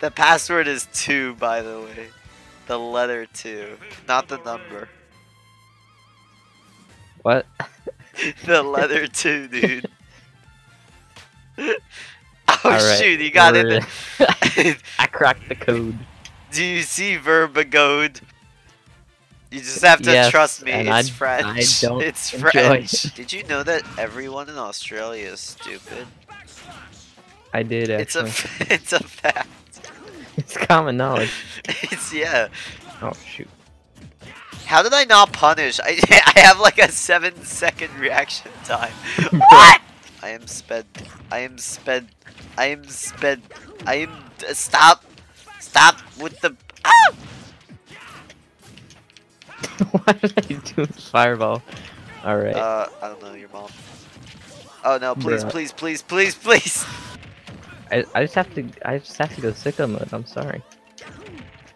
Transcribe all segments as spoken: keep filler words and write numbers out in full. The password is two, by the way. The letter two, not the number. What? The letter two, dude. Oh right, shoot, you got it. I cracked the code. Do you see Verbigode? You just have to yes, trust me, it's I, French. I don't it's enjoy. French. Did you know that everyone in Australia is stupid? I did, actually. It's a, it's a fact. It's common knowledge. It's, yeah. Oh, shoot. How did I not punish? I, I have like a seven second reaction time. What? I am sped. I am sped. I am sped. I am. Uh, stop. Stop with the. Ah! Why did I do the fireball? Alright. Uh, I don't know, your mom. Oh no, please, yeah. please, please, please, please. I, I just have to I just have to go sicko mode. I'm sorry. I'm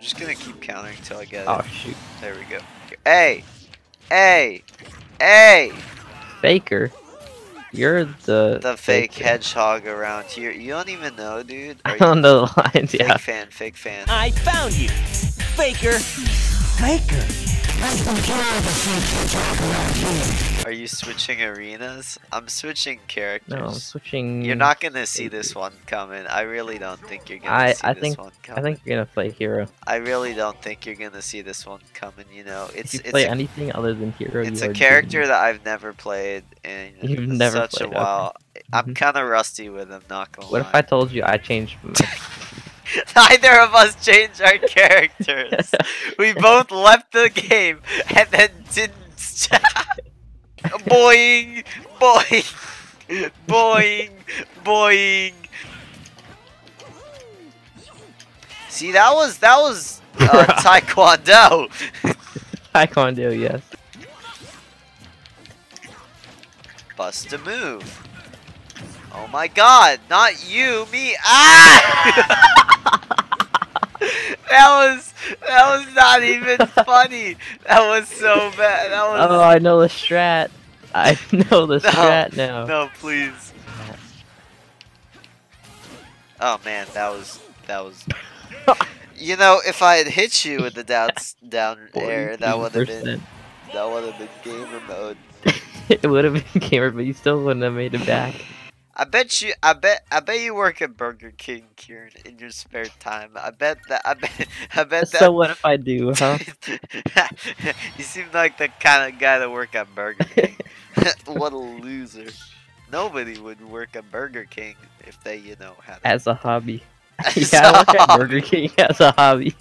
just gonna keep countering until I get oh, it. Oh shoot! There we go. Hey, hey, hey! Faker, you're the the fake faker. hedgehog around here. You don't even know, dude. Are you on the lines, fake yeah. Fake fan, fake fan. I found you, Faker. Faker. Are you switching arenas? I'm switching characters. No, I'm switching. You're not gonna see this one coming. I really don't think you're gonna I, see I this think, one coming. I think you're gonna play hero. I really don't think you're gonna see this one coming. You know, it's if you it's play a, anything other than hero. It's a character doing. that I've never played in You've never such played, a while. Okay. I'm kind of rusty with him. Not gonna. What lie. if I told you I changed? My Neither of us changed our characters. We both left the game and then didn't. Boing, boing, boing, boing. See, that was that was uh, Taekwondo. Taekwondo, yes. Bust a move. Oh my God! Not you, me. Ah! That was that was not even funny. That was so bad. That was... Oh, I know the strat. I know the no, strat now. No, please. Oh man, that was that was. You know, if I had hit you with the down down air, that would have been that would have been gamer mode. It would have been gamer, but you still wouldn't have made it back. I bet you, I bet, I bet you work at Burger King, Kieran, in your spare time. I bet that, I bet, I bet that. So what if I do, huh? You seem like the kind of guy that work at Burger King. What a loser! Nobody would work at Burger King if they, you know, had a... as a hobby. As yeah, I work at Burger King as a hobby.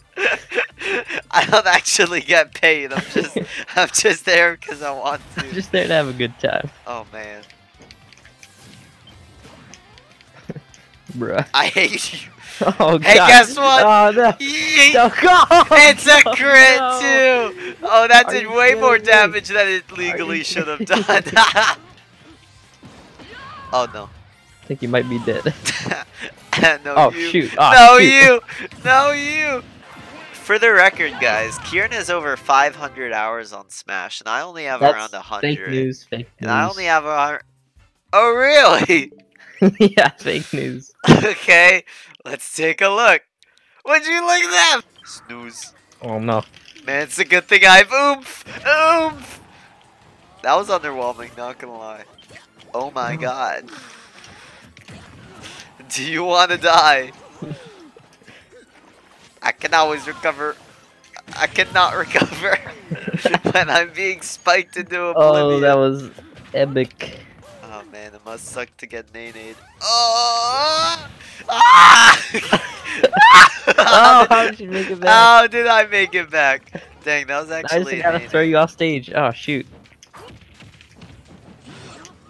I don't actually get paid. I'm just, I'm just there because I want to. I'm just there to have a good time. Oh man. Bruh. I hate you. Oh, hey, God. guess what? Oh, no. No. It's a crit oh, no. too. Oh, that Are did way more me? damage than it legally should have done. Oh no. I think you might be dead. no, oh you. shoot! Oh, no shoot. you. No you. For the record, guys, Kieran has over five hundred hours on Smash, and I only have That's around one hundred. Fake news. Fake news. And I only have a. Oh really? Yeah, fake news. Okay, let's take a look. Would you like that? Snooze. Oh no. Man, it's a good thing I've oomph! Oomph! That was underwhelming, not gonna lie. Oh my God. Do you want to die? I can always recover. I cannot recover when I'm being spiked into oblivion. Oh, that was epic. Oh man, it must suck to get nade-nade. Oh! Ah! Oh, how did you make it back? How did I make it back? Dang, that was actually. I just gotta nade-nade. throw you off stage. Oh shoot!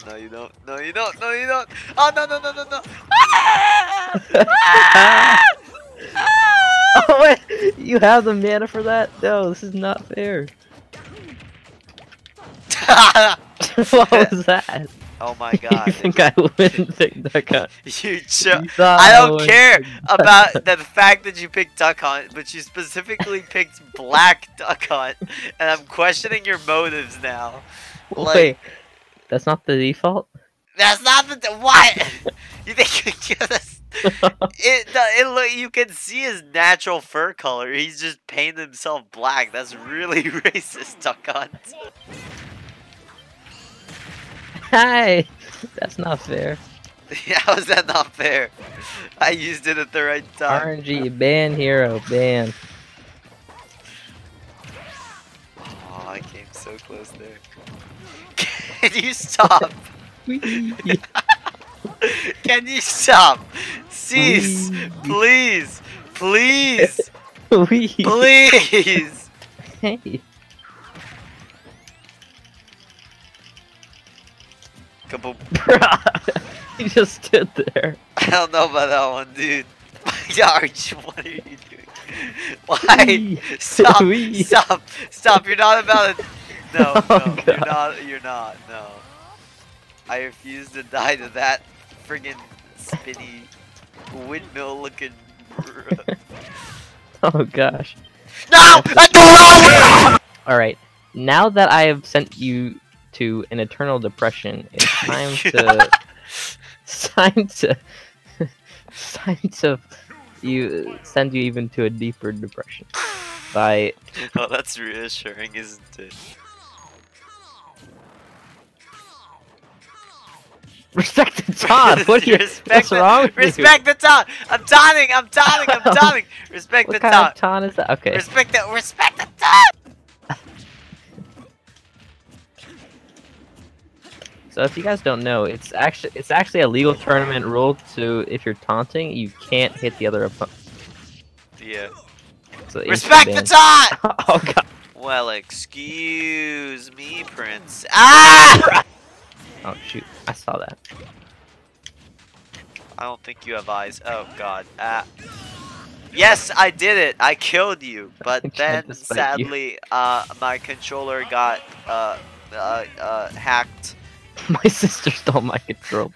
No, you don't. No, you don't. No, you don't. Oh no, no, no, no, no! Ah! Ah! Ah! Oh wait, you have the mana for that? No, this is not fair. What was that? Oh my God! You think I wouldn't pick Duck Hunt? You joke. I don't I care about the fact that you picked Duck Hunt, but you specifically picked Black Duck Hunt, and I'm questioning your motives now. Like, wait, that's not the default. That's not the what? You think you can just... it, it look, you can see his natural fur color. He's just painted himself black. That's really racist, Duck Hunt. Hi! That's not fair. Yeah, how is that not fair? I used it at the right time. R N G, ban hero, ban. Oh, I came so close there. Can you stop? Can you stop? Cease! Please! Please! Please! Please! Hey! Kaboom. Bruh! He just stood there. I don't know about that one, dude. Arch, what are you doing? Why? Stop! Stop! Stop! You're not about it! No, no, oh, you're not, you're not, no. I refuse to die to that friggin' spinny windmill looking. Oh gosh. No! I don't! Alright, now that I have sent you to an eternal depression, it's time to. It's time to. It's time to. You send you even to a deeper depression. By. Oh, that's reassuring, isn't it? Respect the taunt! What are you, what's the, wrong with respect you? Respect the taunt! I'm taunting! I'm taunting! I'm taunting! Respect what the taunt! What kind of taunt is that? Okay. Respect the- Respect the taunt! So if you guys don't know, it's actually- it's actually a legal tournament rule to- if you're taunting, you can't hit the other opponent. Yeah. So respect the taunt! Oh god. Well, excuse me, Prince. Ah! Oh shoot, I saw that. I don't think you have eyes. Oh god. Ah. Yes, I did it! I killed you! But then, sadly, you. uh, my controller got, uh, uh, uh, hacked. My sister stole my controller.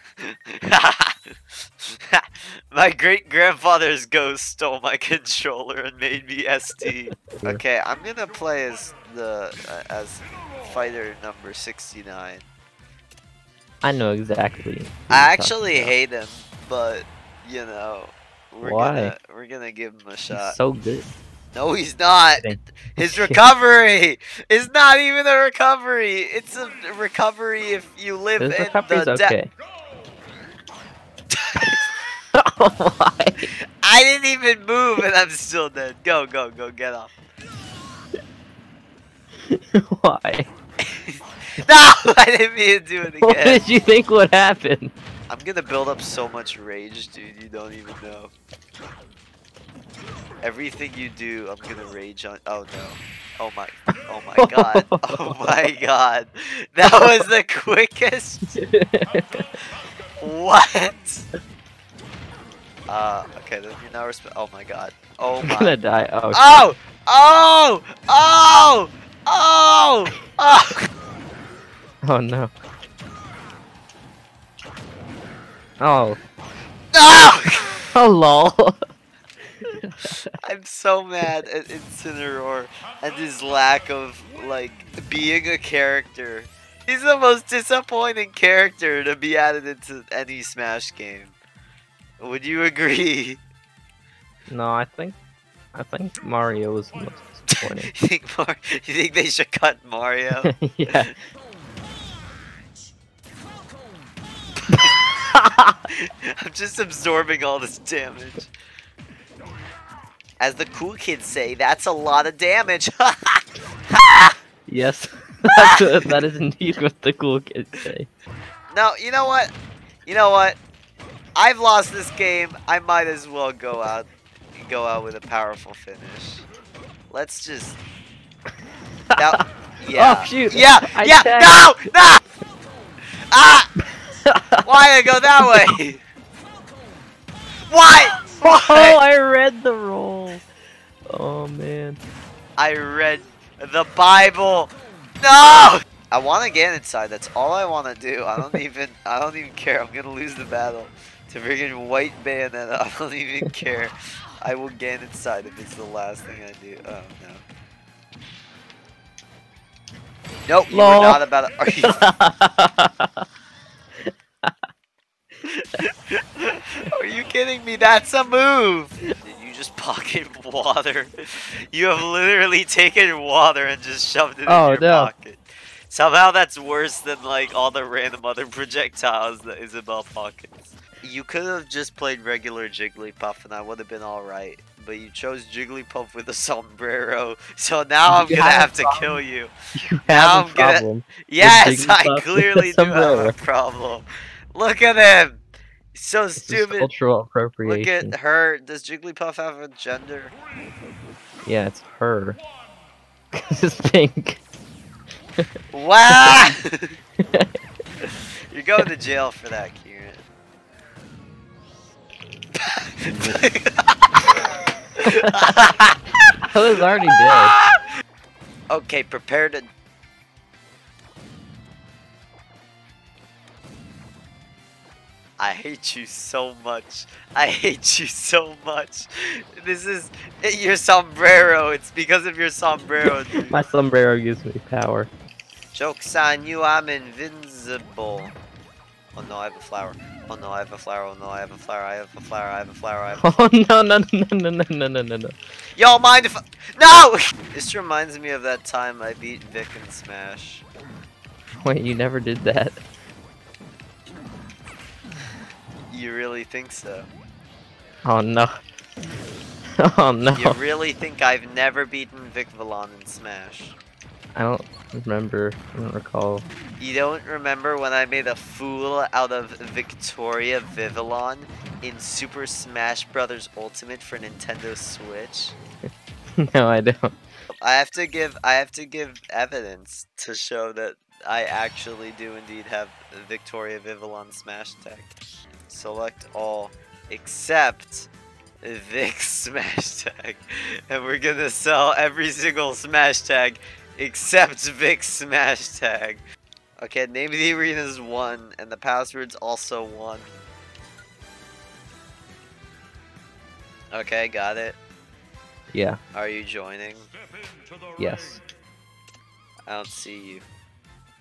My great-grandfather's ghost stole my controller and made me S D. Okay, I'm gonna play as the, uh, as fighter number sixty-nine. I know exactly. I actually hate him, but you know, we're Why? gonna we're gonna give him a shot. He's so good. No, he's not. His recovery is not even a recovery. It's a recovery if you live His in the death. Okay. Oh my! I didn't even move, and I'm still dead. Go, go, go! Get off. Why? No! I didn't mean to do it again! What did you think would happen? I'm gonna build up so much rage, dude, you don't even know. Everything you do, I'm gonna rage on- oh no. Oh my- oh my god. Oh my god. That was the quickest! What? Uh, okay, then you're not resp- oh my god. Oh my- I'm gonna die, oh okay. Oh! Oh! Oh! Oh! Oh! Oh no. Oh. No! Oh lol. I'm so mad at Incineroar and his lack of, like, being a character. He's the most disappointing character to be added into any Smash game. Would you agree? No, I think... I think Mario was the most disappointing. You think Mar- you think they should cut Mario? Yeah. I'm just absorbing all this damage. As the cool kids say, that's a lot of damage. Yes, that's a, that is indeed what the cool kids say. No, you know what? You know what? I've lost this game. I might as well go out and go out with a powerful finish. Let's just. Now, yeah. Oh shoot! Yeah, I yeah. Tagged. No, no. Ah. Why I go that way? Why? Why? Oh, I read the roll. Oh man. I read the Bible. No! I want to get inside. That's all I want to do. I don't even. I don't even care. I'm gonna lose the battle to freaking white Bayonetta. I don't even care. I will get inside if it's the last thing I do. Oh no. Nope. You're not about to. Are you? Are you kidding me? That's a move! You just pocketed water. You have literally taken water and just shoved it oh, in your no. pocket. Somehow that's worse than like all the random other projectiles that Isabel pockets. You could have just played regular Jigglypuff and I would have been alright. But you chose Jigglypuff with a sombrero, so now I'm you gonna have, have to problem. kill you. You now have I'm a problem. Gonna... Yes, I clearly do have a problem. Look at him! So this stupid. Cultural appropriation. Look at her. Does Jigglypuff have a gender? Yeah, it's her. Cause it's pink. Wow! You're going to jail for that, Kieran. I was already dead. Okay, prepare to. I hate you so much. I hate you so much. This is your sombrero. It's because of your sombrero, dude. My sombrero gives me power. Joke's on you, I'm invincible. Oh no, I have a flower. Oh no, I have a flower. Oh no, I have a flower. I have a flower. I have a flower. I have a flower. Oh no, no, no, no, no, no, no, no. Y'all mind if I... No! This reminds me of that time I beat Vic in Smash. Wait, you never did that. You really think so? Oh no. Oh no. You really think I've never beaten Vic Villon in Smash? I don't remember. I don't recall. You don't remember when I made a fool out of Victoria Vivillon in Super Smash Bros Ultimate for Nintendo Switch? No, I don't. I have to give I have to give evidence to show that I actually do indeed have Victoria Vivillon Smash Tech. Select all except Vic Smash Tag, and we're gonna sell every single Smash Tag except Vic Smash Tag. Okay, name of the arena is one, and the password's also one. Okay, got it. Yeah. Are you joining? Yes. I don't see you.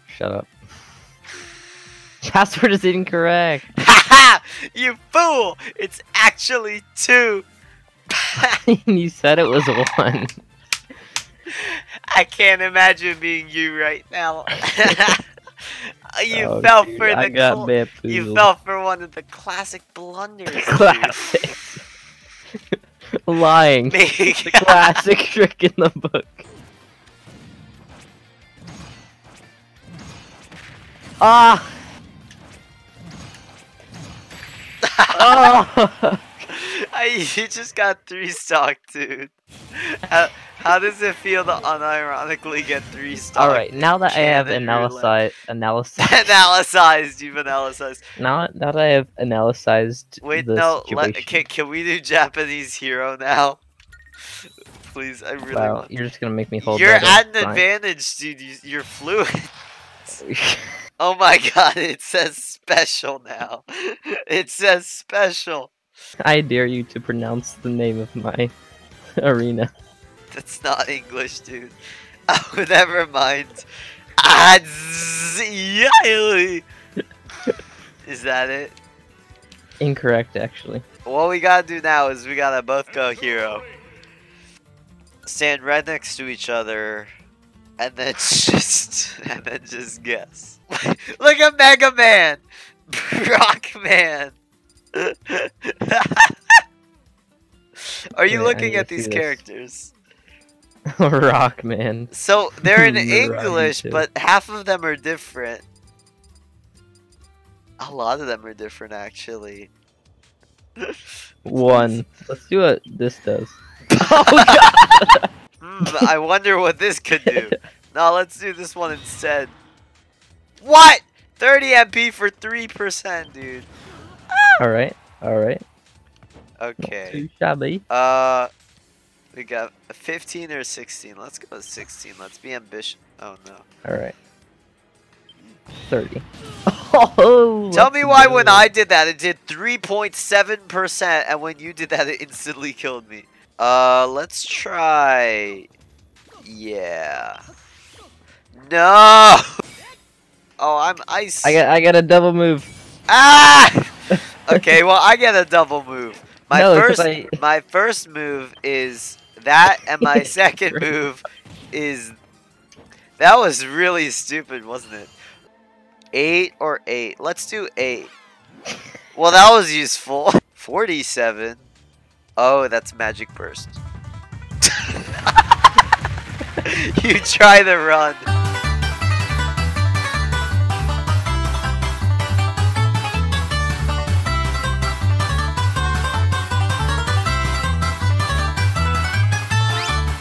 Shut up. Password is incorrect. Ha! You fool! It's actually two. You said it was one. I can't imagine being you right now. you oh, fell dude, for I the you fell for one of the classic blunders. Classic. Lying. The classic trick in the book. Ah. Oh! I, you just got three stock, dude. How, how does it feel to unironically get three stock? Alright, now that I have analyzed... Analyzed... Analyzed, you've analyzed. Now, now that I have analyzed... Wait, no, let, can, can we do Japanese hero now? Please, I really wow, want... you're just gonna make me hold You're at an advantage, dude. You, you're fluent. Oh my god, it says special now. It says special. I dare you to pronounce the name of my arena. That's not English, dude. Oh, never mind. Is that it? Incorrect, actually. What we gotta do now is we gotta both go hero. Stand right next to each other. And then just, and then just guess. Look at Mega Man, Rock Man. Are you yeah, looking at these characters? Rock Man. So they're in the English, but half of them are different. A lot of them are different, actually. One. Let's do what this does. Oh God. Mm, I wonder what this could do. Now let's do this one instead. What? thirty M P for three percent, dude. Ah! Alright, alright. Okay. Not too shabby. Uh, we got fifteen or sixteen. Let's go with sixteen. Let's be ambitious. Oh no. Alright. thirty. Oh, tell me why when I did that it did three point seven percent and when you did that it instantly killed me. Uh, let's try... Yeah... No! Oh, I'm ice! I got, I got a double move. Ah! Okay, well, I get a double move. My no, first I... my first move is that, and my second move is... That was really stupid, wasn't it? Eight or eight? Let's do eight. Well, that was useful. forty-seven. Oh, that's Magic Burst. You try the run.